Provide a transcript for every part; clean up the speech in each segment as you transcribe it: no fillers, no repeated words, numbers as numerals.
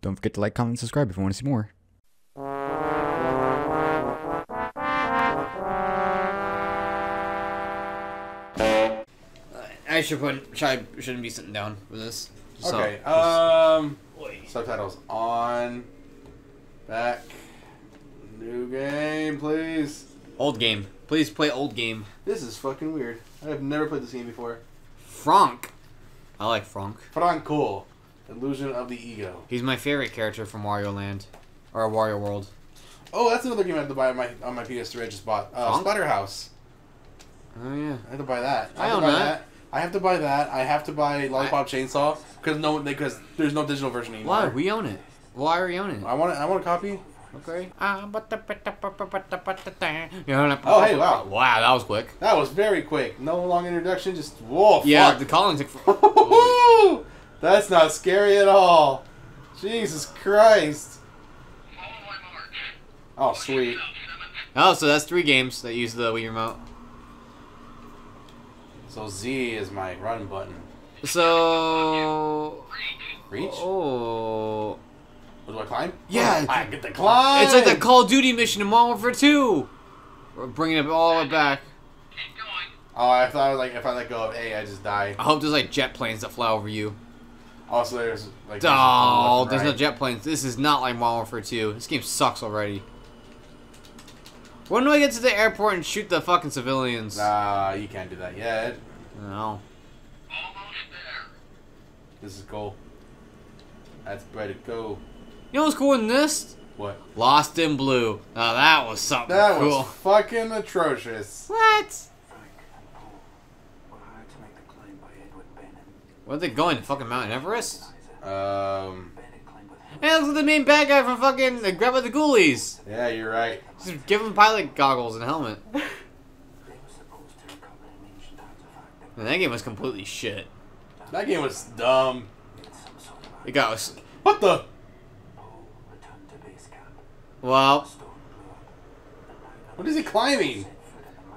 Don't forget to like, comment, and subscribe if you want to see more. I should put, shouldn't be sitting down for this. So, okay, subtitles on, back, new game, please. Old game. Please play old game. This is fucking weird. I have never played this game before. Franck. I like Franck. Franco. Illusion of the Ego. He's my favorite character from Wario Land. Or Wario World. Oh, that's another game I had to buy on my PS3 I just bought. Splatterhouse. Oh, yeah. I had to buy that. I own that. I have to buy that. I have to buy Lollipop Chainsaw because there's no digital version anymore. Why? We own it. Why are we owning it? I want a copy. Okay. Oh, hey, wow. Wow, that was quick. That was very quick. No long introduction, just whoa. Yeah, fuck. The Collins. That's not scary at all. Jesus Christ. Oh, sweet. Oh, so that's 3 games that use the Wii Remote. So Z is my run button. So reach. Oh, what do I climb? Yeah, I get to climb. It's like the Call of Duty mission in Modern Warfare 2. We're bringing it all back. Keep going. Oh, I thought like if I let go of A, I just die. I hope there's like jet planes that fly over you. Also, there's like there's no jet planes. This is not like Modern Warfare 2. This game sucks already. When do I get to the airport and shoot the fucking civilians? Nah, you can't do that yet. No. Almost there. This is cool. That's where to go. You know what's cool in this? What? Lost in Blue. Now that was something cool. That was fucking atrocious. What? Where are they going? Fucking Mount Everest? Hey, look at the main bad guy from fucking Grab of the Ghoulies. Yeah, you're right. Just give him pilot goggles and helmet. Man, that game was completely shit. That game was dumb. It got us. What the? Wow. What is he climbing?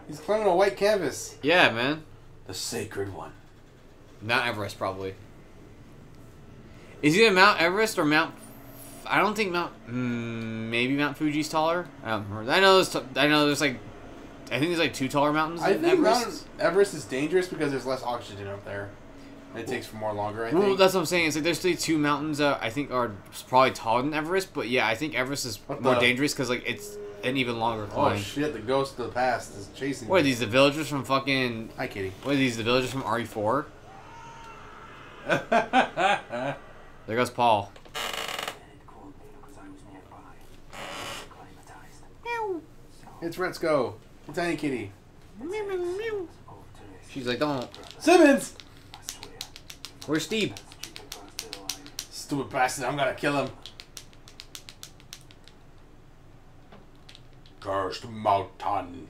He's climbing a white canvas. Yeah, man. The sacred one. Mount Everest, probably. Is it Mount Everest or Mount? I don't think Mount. Maybe Mount Fuji's taller. I don't remember. I think there's like 2 taller mountains. I think Mount Everest is dangerous because there's less oxygen up there. It takes for more longer. I think. Well, that's what I'm saying. It's like there's still 2 mountains I think are probably taller than Everest, but yeah, I think Everest is more dangerous because like it's an even longer climb. Oh shit! The ghost of the past is chasing. What are these? The villagers from fucking? Hi, Kitty. What are these? The villagers from RE4? There goes Paul. It's Retsko. It's Tiny Kitty. She's like, don't. Simmons! Where's Steve? Stupid bastard, I'm gonna kill him. Cursed Mountain.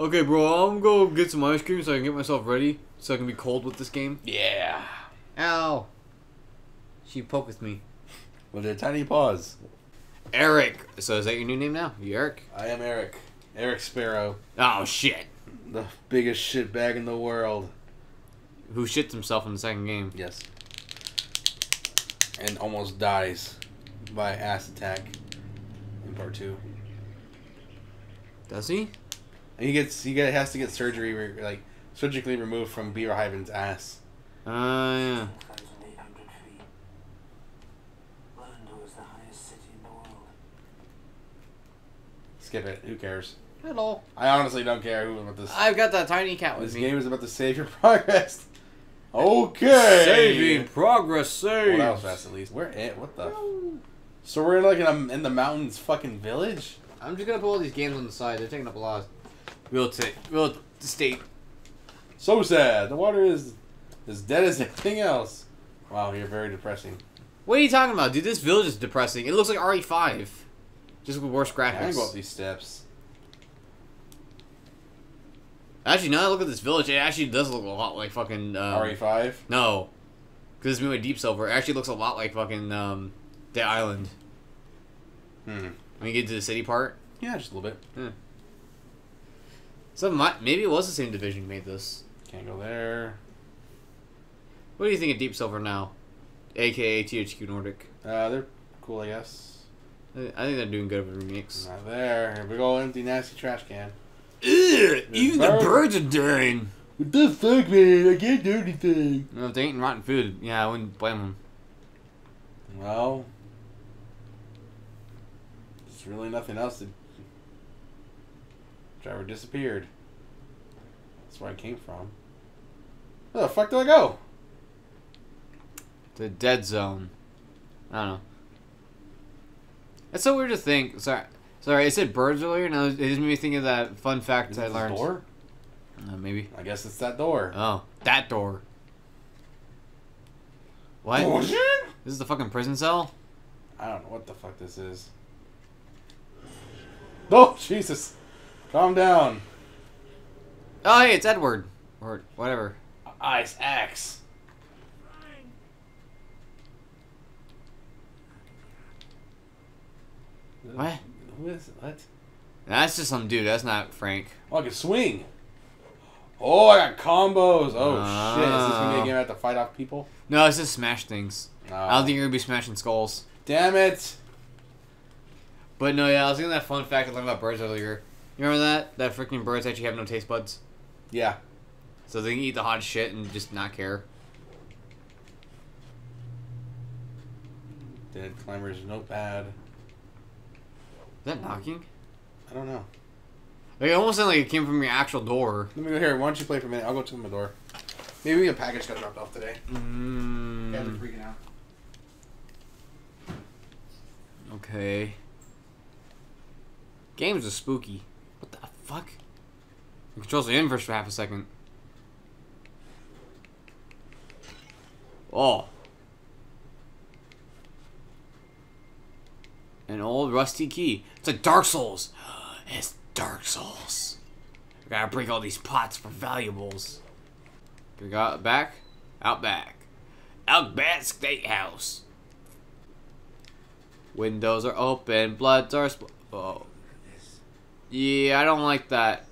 Okay, bro, I'm gonna go get some ice cream so I can get myself ready so I can be cold with this game. Yeah. Ow. She poked me. With a tiny paws. Eric. So is that your new name now? You Eric? I am Eric. Eric Sparrow. Oh, shit. The biggest shitbag in the world. Who shits himself in the second game. Yes. And almost dies by ass attack in part 2. Does he? And he has to get surgery, like, surgically removed from Beaver Hyven's ass. Yeah. Skip it. Who cares? At all. I honestly don't care who about this. I've got that tiny cat with me. This game is about to save your progress. Okay. Saving progress. Save. Well, that was fast at least. We're in. What the? So we're like in the mountains, fucking village. I'm just gonna put all these games on the side. They're taking up a lot of real estate. So sad. The water is as dead as anything else. Wow, you're very depressing. What are you talking about, dude? This village is depressing. It looks like RE5. Just with worse graphics. I go up these steps. Actually, now that I look at this village, it actually does look a lot like fucking... RE5? No. Because it's made by Deep Silver. It actually looks a lot like fucking the island. Hmm. When you get to the city part? Yeah, just a little bit. Yeah. So maybe it was the same division who made this. Can't go there. What do you think of Deep Silver now? AKA THQ Nordic. They're cool, I guess. I think they're doing good with remakes. Not there. Here we go, empty, nasty trash can. Ugh, even the birds are dying. What the fuck, man? I can't do anything. No, if they ain't rotten food, yeah, I wouldn't blame them. Well, there's really nothing else to... Driver disappeared. That's where I came from. Where the fuck do I go? The dead zone. I don't know. It's so weird to think. Sorry, I said birds earlier, and it just made me think of that fun fact I learned. Is this door? Maybe. I guess it's that door. Oh, that door. What? Oh, shit. This is the fucking prison cell? I don't know what the fuck this is. Oh, Jesus. Calm down. Oh, hey, it's Edward. Or whatever. Ice axe. What? Who is it? What? That's just some dude. That's not Frank. Oh, I can swing. Oh, I got combos. Oh, shit. Is this going to be a game I have to fight off people? No, it's just smash things. No. I don't think you're going to be smashing skulls. Damn it. But no, yeah, I was thinking that fun fact I learned about birds earlier. You remember that? That freaking birds actually have no taste buds? Yeah. So they can eat the hot shit and just not care. Dead climbers notepad. Is that knocking? I don't know. Like, it almost sounded like it came from your actual door. Let me go here. Why don't you play for a minute? I'll go to my door. Maybe a package got dropped off today. Yeah, they're freaking out. Okay. Games are spooky. What the fuck? It controls the inverse for half a second. Oh. An old rusty key. It's like Dark Souls. It's Dark Souls. I gotta break all these pots for valuables. We got back. Outback. Outback Steakhouse. Windows are open. Bloods are... Oh. Yeah, I don't like that.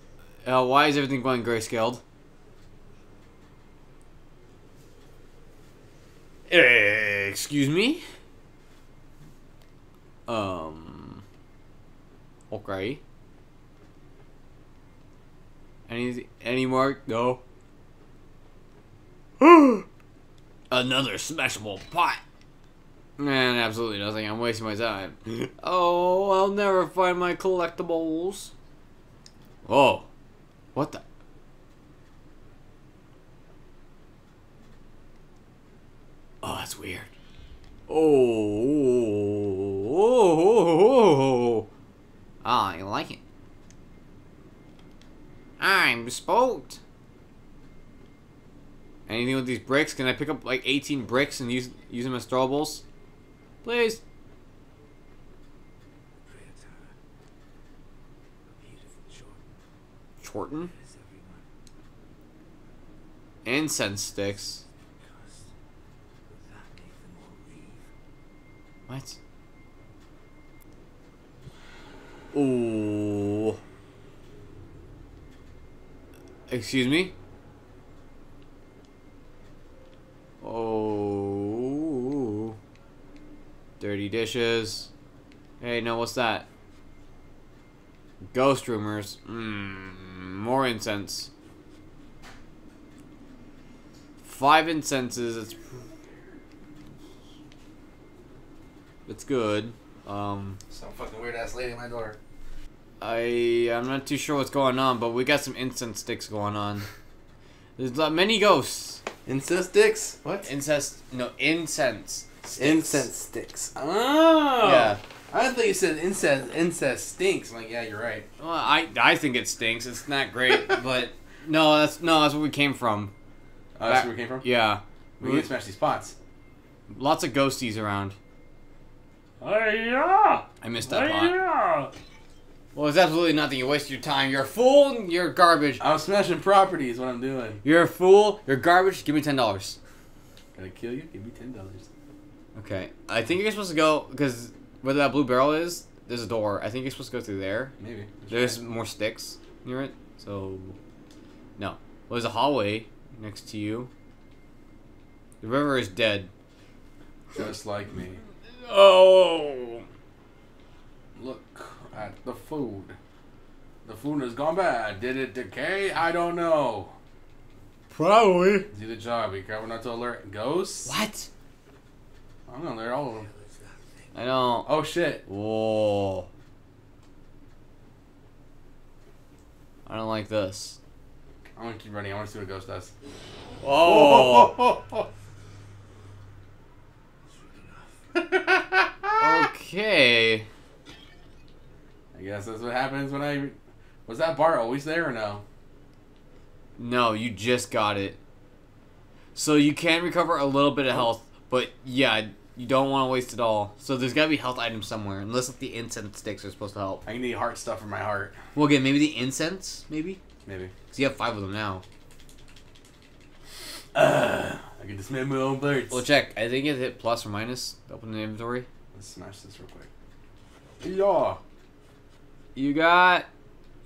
Why is everything going grayscaled? Excuse me? Okay. Any more? No. Another smashable pot. Man, absolutely nothing. I'm wasting my time. Oh, I'll never find my collectibles. Oh. What the? Oh, that's weird. Oh, I like it. I'm spooked. Anything with these bricks? Can I pick up like 18 bricks and use them as throwables? Please. Chorten? Incense sticks. What? Ooh. Excuse me? Oh. Dirty dishes. Hey, no, what's that? Ghost rumors. More incense. 5 incenses. It's good. Some fucking weird ass lady at my door. I'm not too sure what's going on, but we got some incense sticks going on. There's many ghosts. Incense sticks? What? Incest? No, incense. Sticks. Incense sticks. Oh. Yeah. I thought you said incense stinks. I'm like, yeah, you're right. Well, I think it stinks. It's not great, but no, that's where we came from. Oh, that's where we came from. Yeah. We can smash these pots. Lots of ghosties around. Oh yeah. I missed that pot. Yeah. Well, it's absolutely nothing. You waste your time. You're a fool and you're garbage. I'm smashing property is what I'm doing. You're a fool. You're garbage. Give me $10. Gonna kill you? Give me $10. Okay. I think you're supposed to go, because where that blue barrel is, there's a door. I think you're supposed to go through there. Maybe. There's more sticks near it. So, no. Well, there's a hallway next to you. The river is dead. Just like me. Oh. food. The food has gone bad. Did it decay? I don't know. Probably. Do the job. Be careful not to alert ghosts. What? I'm gonna alert all of them. I don't. Oh shit. Whoa. I don't like this. I'm gonna keep running. I want to see what a ghost does. Oh. Okay. I guess that's what happens when I... Was that bar always there or no? No, you just got it. So you can recover a little bit of health, but yeah, you don't want to waste it all. So there's got to be health items somewhere, unless like, the incense sticks are supposed to help. I need heart stuff for my heart. Well, again, maybe the incense, maybe? Maybe. Because you have 5 of them now. I can dismantle my own birds. Well, check. I think it hit plus or minus. Open the inventory. Let's smash this real quick. Yeah. You got...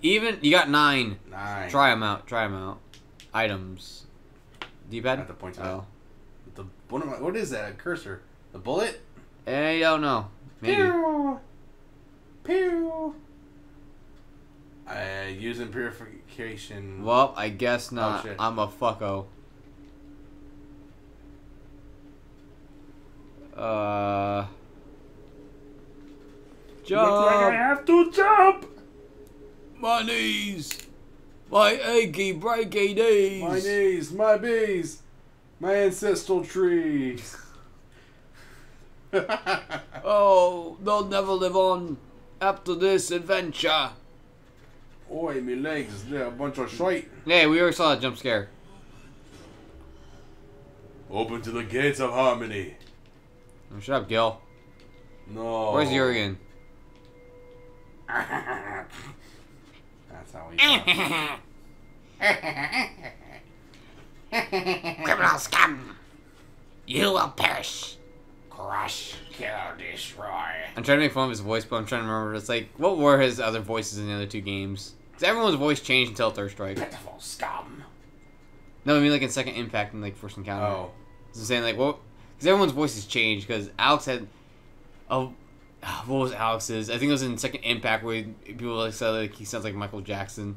Even... You got 9. 9. Try them out. Try them out. Items. D-pad? At the point. Oh. The, what is that? A cursor? The bullet? I don't know. Maybe. Pew! Pew! Using purification. Well, I guess not. Oh, I'm a fucko. Jump! Looks like I have to jump! My knees! My achy, breaky knees! My knees, my bees! My ancestral trees! Oh, they'll never live on after this adventure! Oi, me legs, they're a bunch of shite! Hey, we already saw that jump scare. Open to the gates of harmony! Oh, shut up, Gil. No. Where's Jurgen? That's how we talk. Criminal scum! You will perish. Crush, kill, destroy. I'm trying to make fun of his voice, but I'm trying to remember. It's like, what were his other voices in the other 2 games? Because everyone's voice changed until Third Strike. Pitiful scum. No, I mean like in Second Impact and like First Encounter. Oh. So I'm saying like, what? Because everyone's voices changed. Because Alex had... Oh, what was Alex's? I think it was in Second Impact where people like said like he sounds like Michael Jackson.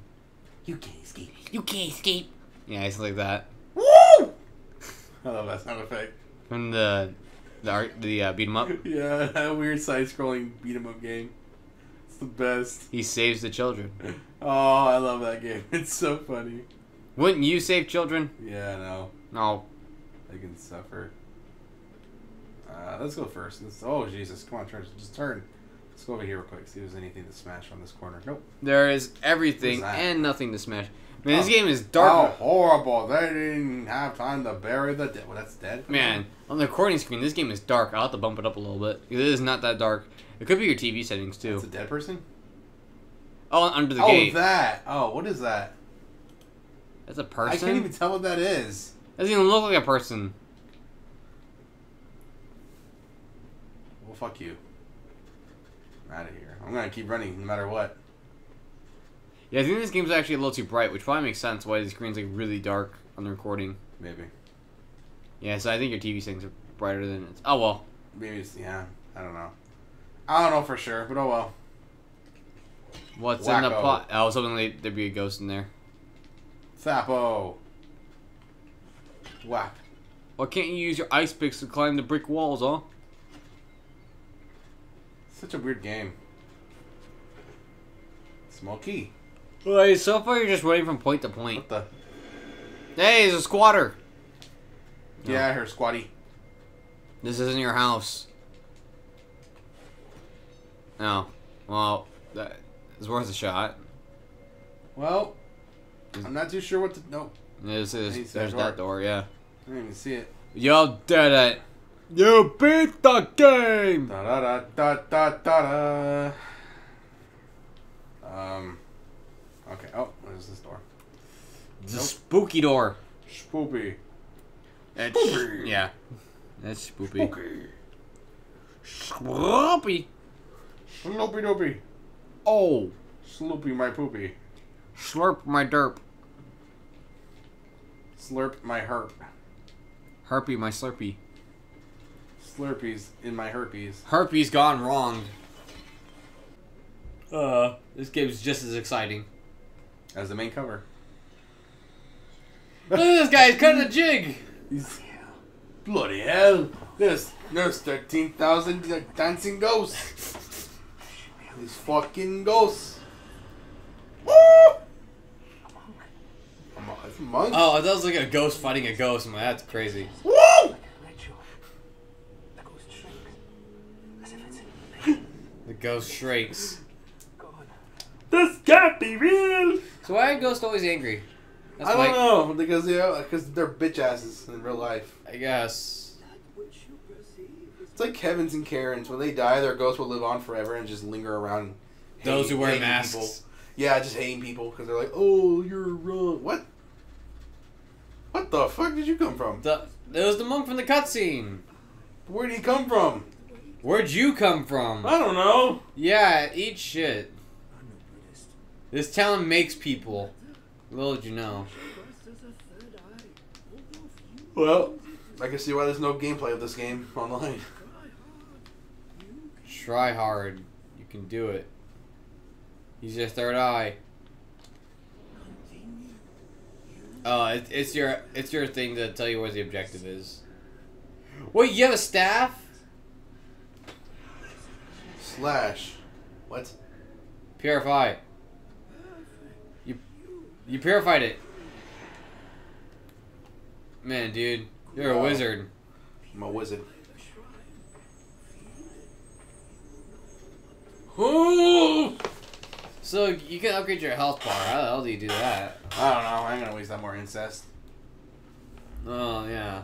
You can't escape. You can't escape. Yeah, he sounds like that. Woo! I love that sound effect. From the beat 'em up. Yeah, that weird side-scrolling beat 'em up game. It's the best. He saves the children. Oh, I love that game. It's so funny. Wouldn't you save children? Yeah, no. No. They can suffer. Let's go first. Let's, oh, Jesus. Come on, turn. Just turn. Let's go over here real quick. See if there's anything to smash on this corner. Nope. There is everything and nothing to smash. Man, this game is dark. Oh, horrible. They didn't have time to bury the dead. Well, that's dead. Man, on the recording screen, this game is dark. I'll have to bump it up a little bit. It is not that dark. It could be your TV settings, too. It's a dead person? Oh, under the gate. Oh, that. Oh, what is that? That's a person? I can't even tell what that is. That doesn't even look like a person. Fuck you. I'm out of here. I'm gonna keep running no matter what. Yeah, I think this game's actually a little too bright, which probably makes sense why the screen's like really dark on the recording. Maybe. Yeah, so I think your TV settings are brighter than it's. Oh well. Maybe it's, yeah, I don't know. I don't know for sure, but oh well. What's Wacko in the pot? Oh, something there'd be a ghost in there. Sapo. Whap. Why can't you use your ice picks to climb the brick walls, huh? Such a weird game. Smokey. Well, so far you're just running from point to point. What the? Hey, there's a squatter. No. Yeah, I heard squatty. This isn't your house. No. Well, that is worth a shot. Well, I'm not too sure what to... No. There's that door, yeah. I didn't even see it. Yo, did it. You beat the game! Da da da da da da. Okay. Oh, what is this door? It's nope. A spooky door. Spoopy. It's spoopy. Yeah. That's spoopy. Spooky. Sloopy. Sloopy doopy. Oh. Sloopy my poopy. Slurp my derp. Slurp my herp. Herpy my slurpy. Slurpees in my herpes. Herpes gone wrong. This game's just as exciting as the main cover. Look at this guy, he's cutting a jig! Bloody hell! There's 13,000 dancing ghosts! These fucking ghosts! Woo! It's a monk? Oh, I thought it was like a ghost fighting a ghost. I'm like, that's crazy. Woo! The ghost shrinks. This can't be real! So why are ghosts always angry? That's I don't know, because they're bitch asses in real life. I guess. It's like Kevins and Karens. When they die, their ghosts will live on forever and just linger around. Those who wear masks. People. Yeah, just hating people because they're like, oh, you're wrong. What? What the fuck did you come from? It was the monk from the cutscene. Where did he come from? Where'd you come from? I don't know. Yeah, eat shit. This town makes people. Little did you know. Well, I can see why there's no gameplay of this game online. Try hard. You can do it. Use your third eye. It's your thing to tell you what the objective is. Wait, you have a staff? Slash. What? Purify. You purified it. Man, dude. You're a wizard. I'm a wizard. Ooh! So, you can upgrade your health bar. How the hell do you do that? I don't know. I ain't gonna waste that more incest. Oh, yeah.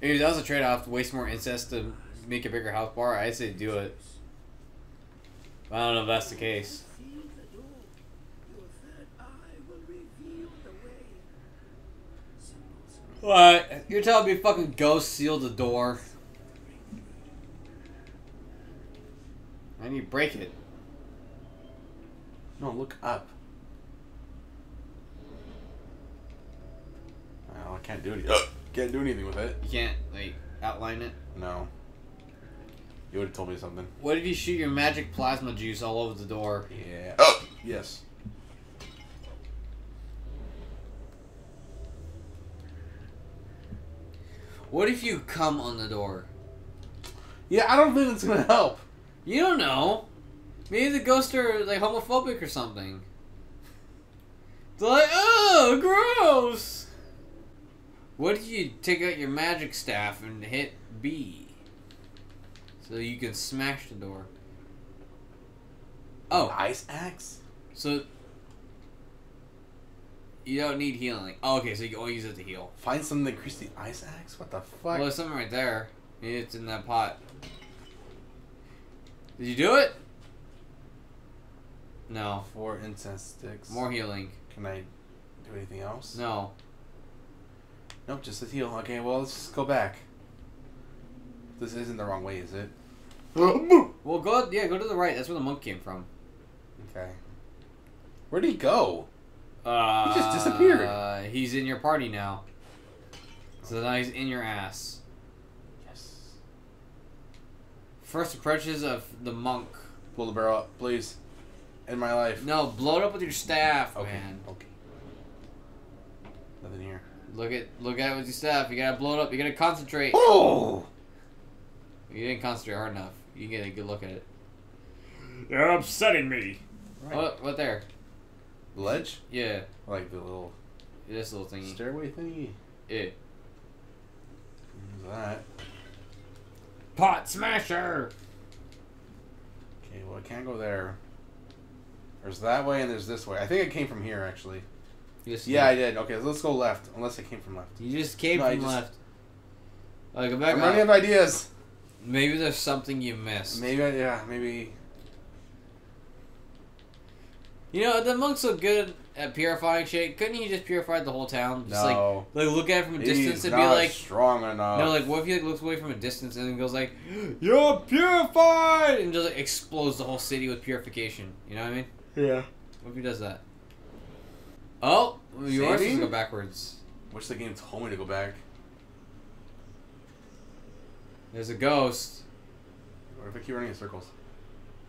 If that was a trade-off. Waste more incest to make a bigger health bar. I'd say do it. I don't know if that's the case. What? You're telling me fucking ghost sealed the door? I need to break it. No, look up. Oh, I can't do anything. Can't do anything with it. You can't, like, outline it? No. You would have told me something. What if you shoot your magic plasma juice all over the door? Yeah. Yes. What if you come on the door? Yeah, I don't think it's gonna help. You don't know. Maybe the ghosts are like homophobic or something. They're like, oh, gross. What if you take out your magic staff and hit B, so you can smash the door? Oh, ice axe. So you don't need healing. Oh, okay, so you can only use it to heal. Find something that increases the ice axe? What the fuck? Well, there's something right there. Maybe it's in that pot. Did you do it? No. 4 incense sticks. More healing. Can I do anything else? No. Nope, just a heal. Okay, well, let's just go back. This isn't the wrong way, is it? Well, go to the right. That's where the monk came from. Okay. Where'd he go? He just disappeared. He's in your party now. So now he's in your ass. Yes. First approaches of the monk. Blow the barrel up, please. In my life. No, blow it up with your staff, okay, man. Okay. Nothing here. Look at it with your staff. You gotta blow it up. You gotta concentrate. Oh! You didn't concentrate hard enough. You get a good look at it. You're upsetting me. Right. What there? Ledge? Yeah. Like the little... This little thingy. Stairway thingy? Yeah. What's that? Pot smasher! Okay, well I can't go there. There's that way and there's this way. I think it came from here, actually. Yes, yeah, I did. Okay, so let's go left. Unless it came from left. You just came from left. Right, go back I'm running out of ideas. Maybe there's something you missed. Maybe, yeah, maybe... You know, the monk's so good at purifying shit. Couldn't he just purify the whole town? Just no. Like look at it from a distance and be like... strong enough. No, like, what if he like, looks away from a distance and then goes like, you're purified! And just like, explodes the whole city with purification. You know what I mean? Yeah. What if he does that? Oh! You are supposed to go backwards. Wish the game told me to go back. There's a ghost. What if I keep running in circles?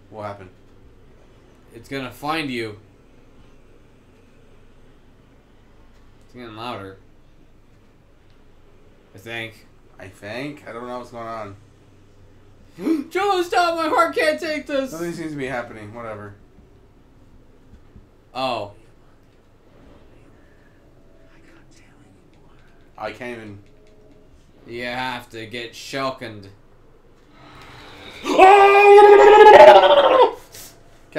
What happened? It's gonna find you. It's getting louder. I think? I don't know what's going on. Joe, stop! My heart can't take this! Nothing seems to be happening. Whatever. Oh. I can't even... You have to get shockened. Okay.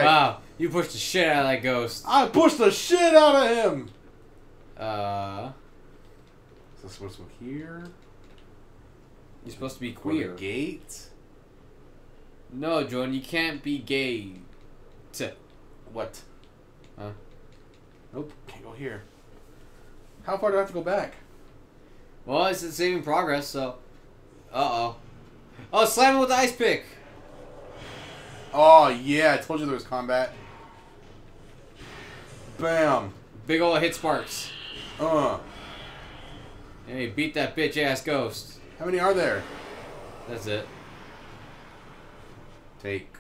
Wow, you pushed the shit out of that ghost. I pushed the shit out of him! Is this what's here? You're supposed to be queer. Gate? No, Jordan, you can't be gay. What? Huh? Nope, can't go here. How far do I have to go back? Well, it's in saving progress, so... Uh-oh. Oh, slam him with the ice pick! Oh, yeah, I told you there was combat. Bam! Big ol' hit sparks. Hey, beat that bitch-ass ghost. How many are there? That's it. Take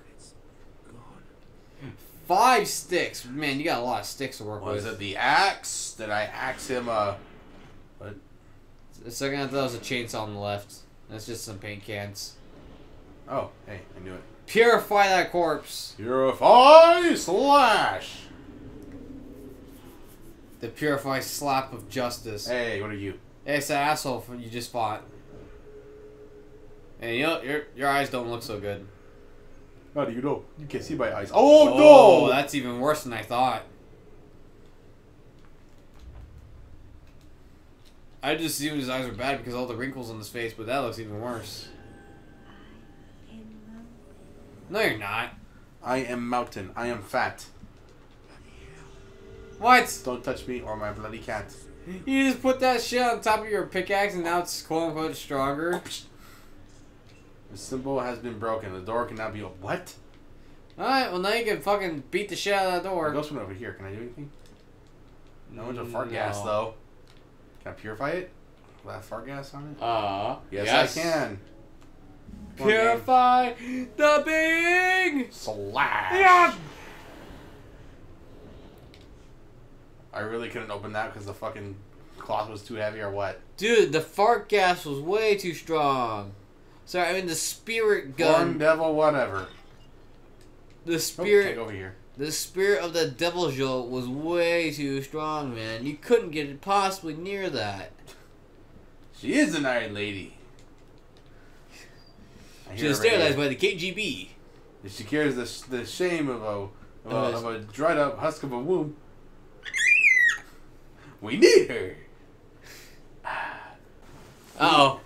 5 sticks. Man, you got a lot of sticks to work with. Was it the axe? Did I axe him what? The second I thought it was a chainsaw on the left. That's just some paint cans. Oh, hey, I knew it. Purify that corpse. Purify slash. The purify slap of justice. Hey, what are you? Hey, it's that asshole you just fought. And you know, your eyes don't look so good. How do you know? You can't see my eyes. Oh, no! That's even worse than I thought. I just assumed his eyes were bad because all the wrinkles on his face, but that looks even worse. No, you're not. I am mountain. I am fat. What? Don't touch me or my bloody cat. You just put that shit on top of your pickaxe and now it's quote-unquote stronger. The symbol has been broken. The door cannot be opened. What? Alright, well now you can fucking beat the shit out of that door. Ghost one over here. Can I do anything? No, it's a fart gas though. Can I purify it? Will I have fart gas on it? Yes, I can. Purify the being! Slash! Yeah. I really couldn't open that because the fucking cloth was too heavy or what? Dude, the fart gas was way too strong. Sorry, I mean the spirit gun. Horn devil, whatever. The spirit. Over here. The spirit of the devil jolt was way too strong, man. You couldn't get it possibly near that. She is an Iron Lady. She was sterilized by the KGB. If she carries the shame of a dried up husk of a womb. We need her. Uh-oh.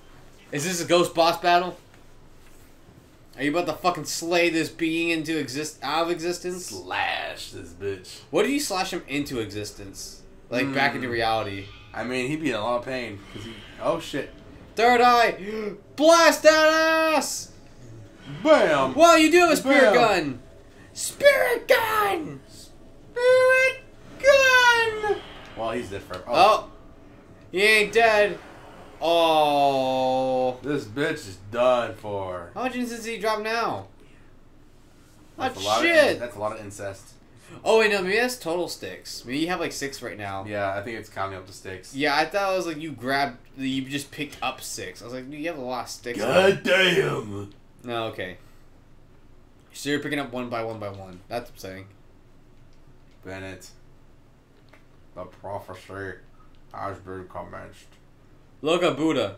Is this a ghost boss battle? Are you about to fucking slay this being into out of existence? Slash this bitch. What do you slash him into existence? Like back into reality? I mean, he'd be in a lot of pain. Cause he... Oh shit. Third eye! Blast that ass! Bam! Well, you do have a spirit gun! Spirit gun! Spirit gun! Well, he's dead forever. Oh. He ain't dead. Oh. This bitch is done for. How much incest did he drop now? That's shit. That's a lot of incest. Oh, wait, no, maybe that's total sticks. Maybe you have like 6 right now. Yeah, I think it's counting up the sticks. Yeah, I thought it was like you just picked up 6. I was like, dude, you have a lot of sticks. God damn. No, okay. So you're picking up one by one by one. That's upsetting. Bennett. The prophecy has been commenced. Look at Buddha.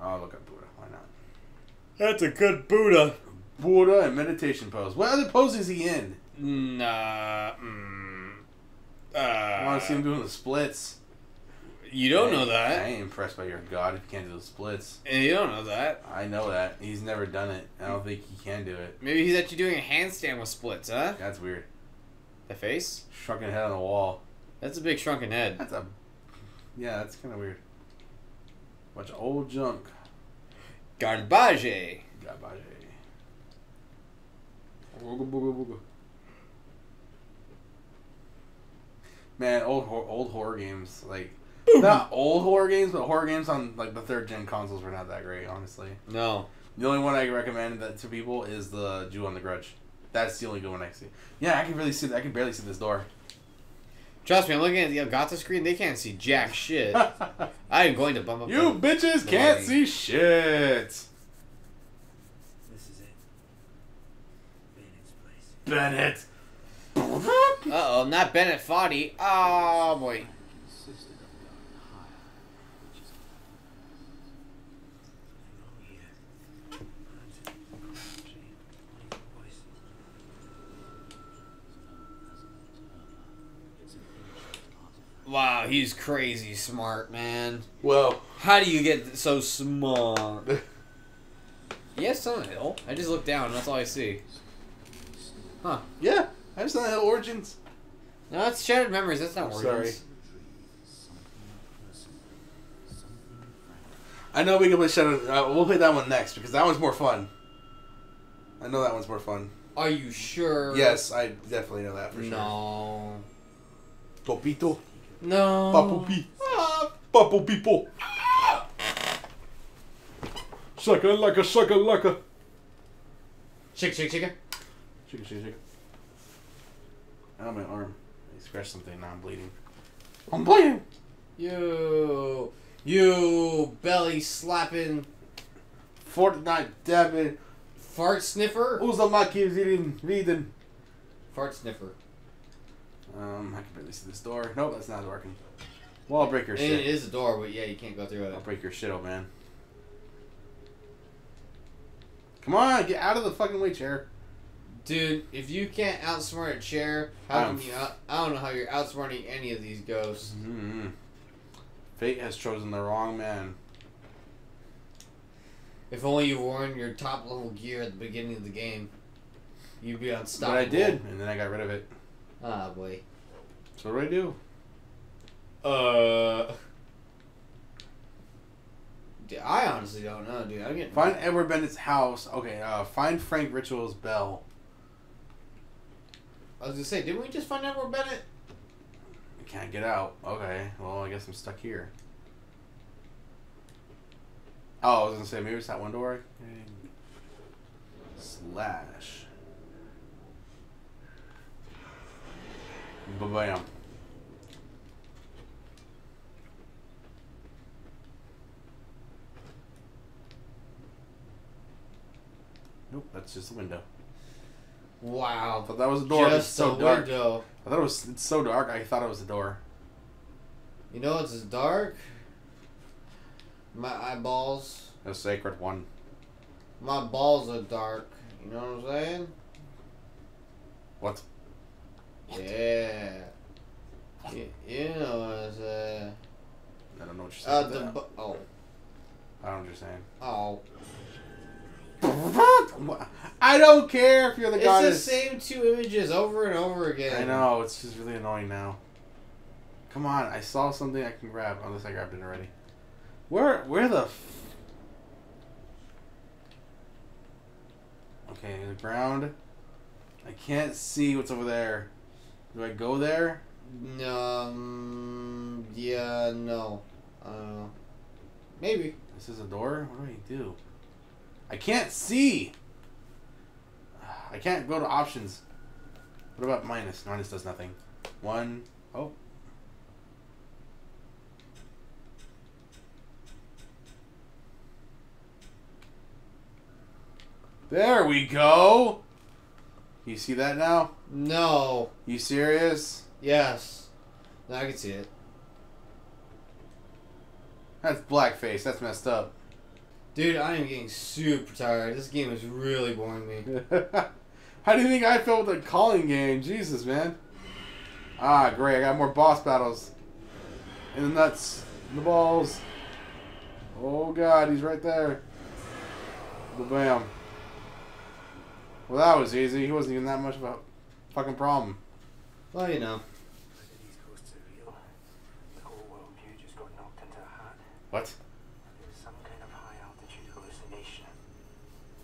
Oh, look at Buddha. Why not? That's a good Buddha. Buddha and meditation pose. What other pose is he in? I want to see him doing the splits. You don't know that. I ain't impressed by your god if you can't do the splits. And you don't know that. I know that. He's never done it. I don't think he can do it. Maybe he's actually doing a handstand with splits, huh? That's weird. The face? Shrunken head on the wall. That's a big shrunken head. That's a... Yeah, that's kind of weird. Bunch of old junk. Garbage. Garbage. Booga booga booga. Man, old horror games, like not old horror games, but horror games on like the 3rd gen consoles were not that great, honestly. No. The only one I recommend that to people is the Jew on the Grudge. That's the only good one I can see. Yeah, I can really see. I can barely see this door. Trust me, I'm looking at the Elgato screen. They can't see jack shit. I am going to bump up. You bitches can't see shit. This is it. Bennett's place. Bennett. Uh-oh, not Bennett Foddy. Oh, boy. Wow, he's crazy smart, man. Well, how do you get so smart? Yeah, Sun Hill. I just looked down, and that's all I see. Huh. Yeah, I just thought I had Origins. No, that's Shattered Memories. That's not Origins. Sorry. I know we can play Shattered... we'll play that one next, because that one's more fun. I know that one's more fun. Are you sure? Yes, I definitely know that for sure. No. Topito. No. Papu-pee. Ah. Papu-pee-po. Ah. Sucker, laka, sucker, laka. Shake, shake, shake. Shake, shake, shake. Ow, my arm. I scratched something, now I'm bleeding. I'm bleeding! You belly slapping. Fortnite dabbing. Fart sniffer? Who's the monkey reading? Fart sniffer. I can barely see this door. Nope, that's not working. Well, I'll break your shit. It is a door, but yeah, you can't go through it. I'll break your shit, old man. Come on, get out of the fucking way, chair. Dude, if you can't outsmart a chair, how can you... I don't know how you're outsmarting any of these ghosts. Mm-hmm. Fate has chosen the wrong man. If only you worn your top-level gear at the beginning of the game, you'd be unstoppable. But I did, and then I got rid of it. Ah, boy. So what do I do? Dude, I honestly don't know, dude. I'm getting... Find Edward Bennett's house. Okay, find Frank Ritual's bell. I was gonna say, didn't we just find Edward Bennett? I can't get out. Okay, well, I guess I'm stuck here. Oh, I was gonna say, maybe it's that one door. Slash. Ba-bam. Nope, that's just a window. Wow. I thought that was a door. Just it's so dark. Window. I thought it was it's so dark, I thought it was a door. You know it's dark? My eyeballs. A sacred one. My balls are dark. You know what I'm saying? What? Yeah. You know what I'm saying. I don't know what you're saying. Oh. I don't know what you're saying. Oh. I don't care if you're the goddess. It's the same two images over and over again. I know. It's just really annoying now. Come on. I saw something I can grab. Unless I grabbed it already. Where the... Okay. The ground. I can't see what's over there. Do I go there? Yeah, no. I don't know. Maybe. This is a door? What do? I can't see! I can't go to options. What about minus? Minus does nothing. One. Oh. There we go! You see that now? No. You serious? Yes. Now I can see it. That's blackface. That's messed up. Dude, I am getting super tired. This game is really boring me. How do you think I feel with the calling game? Jesus, man. Ah, great. I got more boss battles. In the nuts. In the balls. Oh, God. He's right there. Ba-bam. Well, that was easy. He wasn't even that much of a fucking problem. Well, you know. What? Some kind of high altitude hallucination.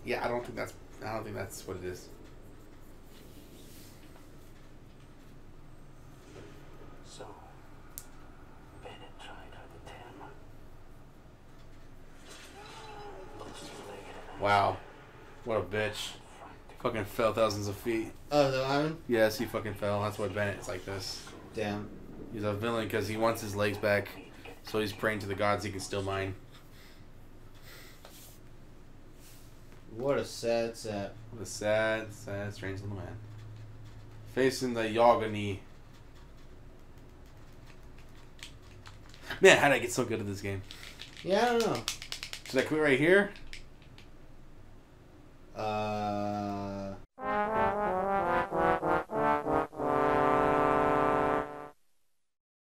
Yeah, I don't think that's what it is. So, Bennett tried out the term. Wow. What a bitch. Fucking fell thousands of feet. Oh, the lineman? Yes, he fucking fell. That's why Bennett's like this. Damn. He's a villain because he wants his legs back, so he's praying to the gods he can steal mine. What a sad sap. What a sad, sad, strange little man. Facing the Yogani. Man, how did I get so good at this game? Yeah, I don't know. Should I quit right here?